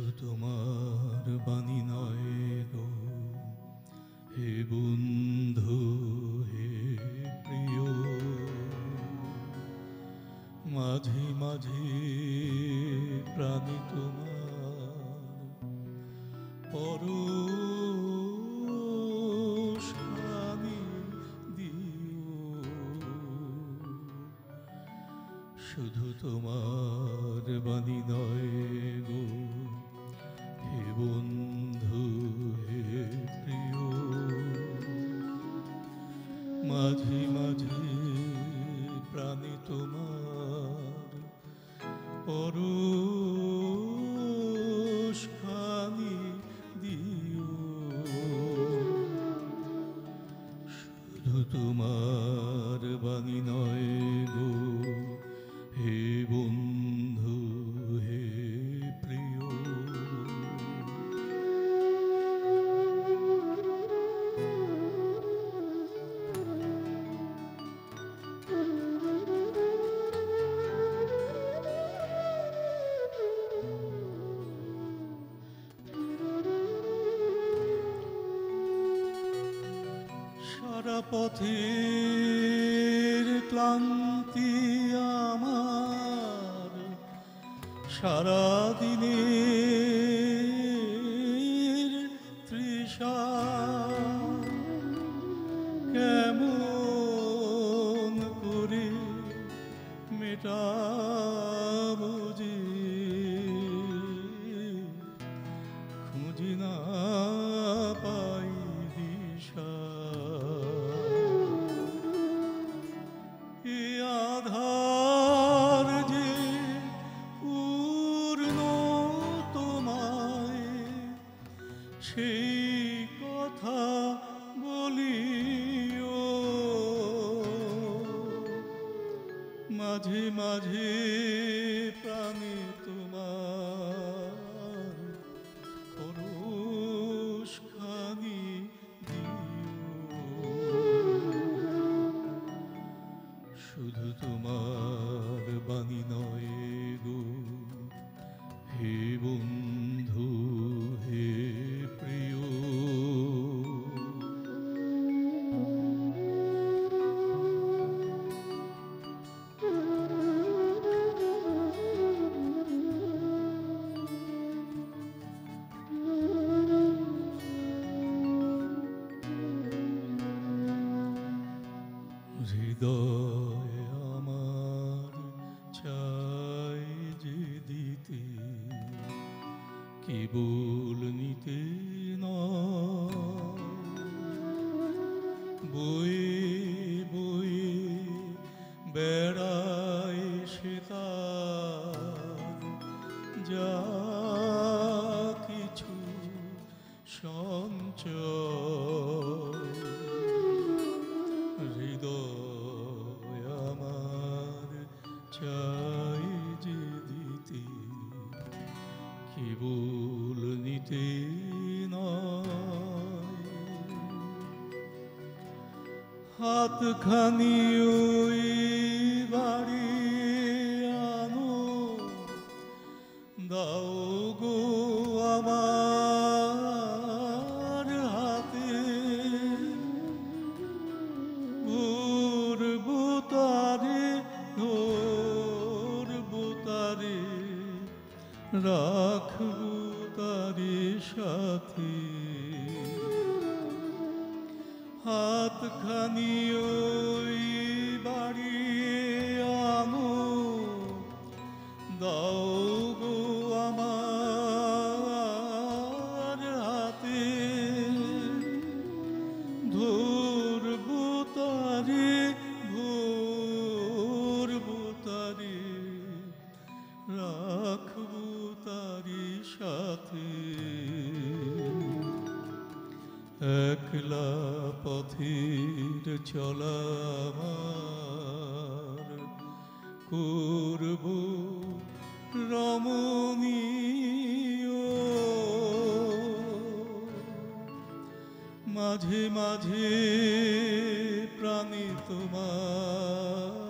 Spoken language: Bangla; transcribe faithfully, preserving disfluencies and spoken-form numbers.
শুধু তোমার বাণী নয় গো, হে বন্ধু হে প্রিয়। মাঝে মাঝে প্রাণী তোমার পর শুধু তোমার বাণী নয় গো, হে বন্ধু হে প্রিয়। মাঝে মাঝে প্রাণী তোমার পরশ খানি দিও, শুধু তোমার বাণী নয় গো, হে বন্ধু হে প্রিয়। সারা পথের ক্লান্তি আমার, সারা দিনের তৃষা, কেমন করে মেটাব যে খুঁজি না পাই দিশা। আধার যে পূর্ণ তোমায় সেই কথা বলিও, মাঝে মাঝে প্রাণে তোমার পরশ খানি শুধু তোমার বাণী নয় গো, হে বন্ধু হে প্রিয়। হৃদয় আমার চাই যে দিতে, কেবল নিতে নয়, বয়ে বয়ে বেড়ায় সে তার যা কিছু সঞ্চয়। হৃদয় আমার চাই যে দিতে, কেবল নিতে নয়, হাতখানি ওই বাড়ি আনো, দাও গো আমার হাতে। রাখব তারে সাথে, হাতখানি ওই বাড়ি আনো, দাও গো আমার হাতে। ধরব তারে ধরব তারে রাখব তারি সাথে, একলা পথের চলা আমার করব রমণীয়। মাঝে মাঝে প্রাণী তোমার